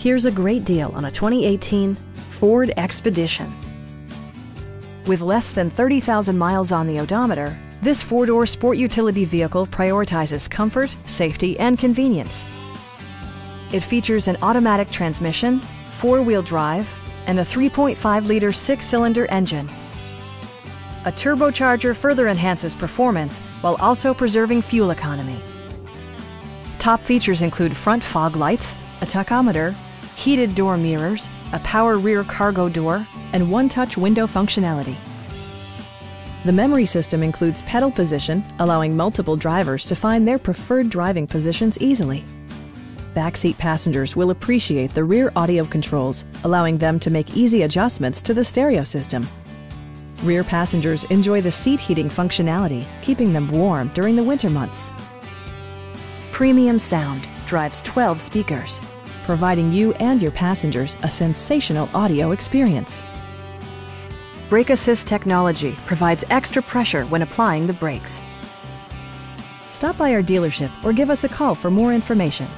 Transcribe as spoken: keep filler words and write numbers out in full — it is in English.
Here's a great deal on a twenty eighteen Ford Expedition. With less than thirty thousand miles on the odometer, this four-door sport utility vehicle prioritizes comfort, safety, and convenience. It features an automatic transmission, four-wheel drive, and a three point five liter six-cylinder engine. A turbocharger further enhances performance while also preserving fuel economy. Top features include front fog lights, a tachometer, heated door mirrors, a power rear cargo door, and one-touch window functionality. The memory system includes pedal position, allowing multiple drivers to find their preferred driving positions easily. Backseat passengers will appreciate the rear audio controls, allowing them to make easy adjustments to the stereo system. Rear passengers enjoy the seat heating functionality, keeping them warm during the winter months. Premium sound drives twelve speakers, providing you and your passengers a sensational audio experience. Brake Assist technology provides extra pressure when applying the brakes. Stop by our dealership or give us a call for more information.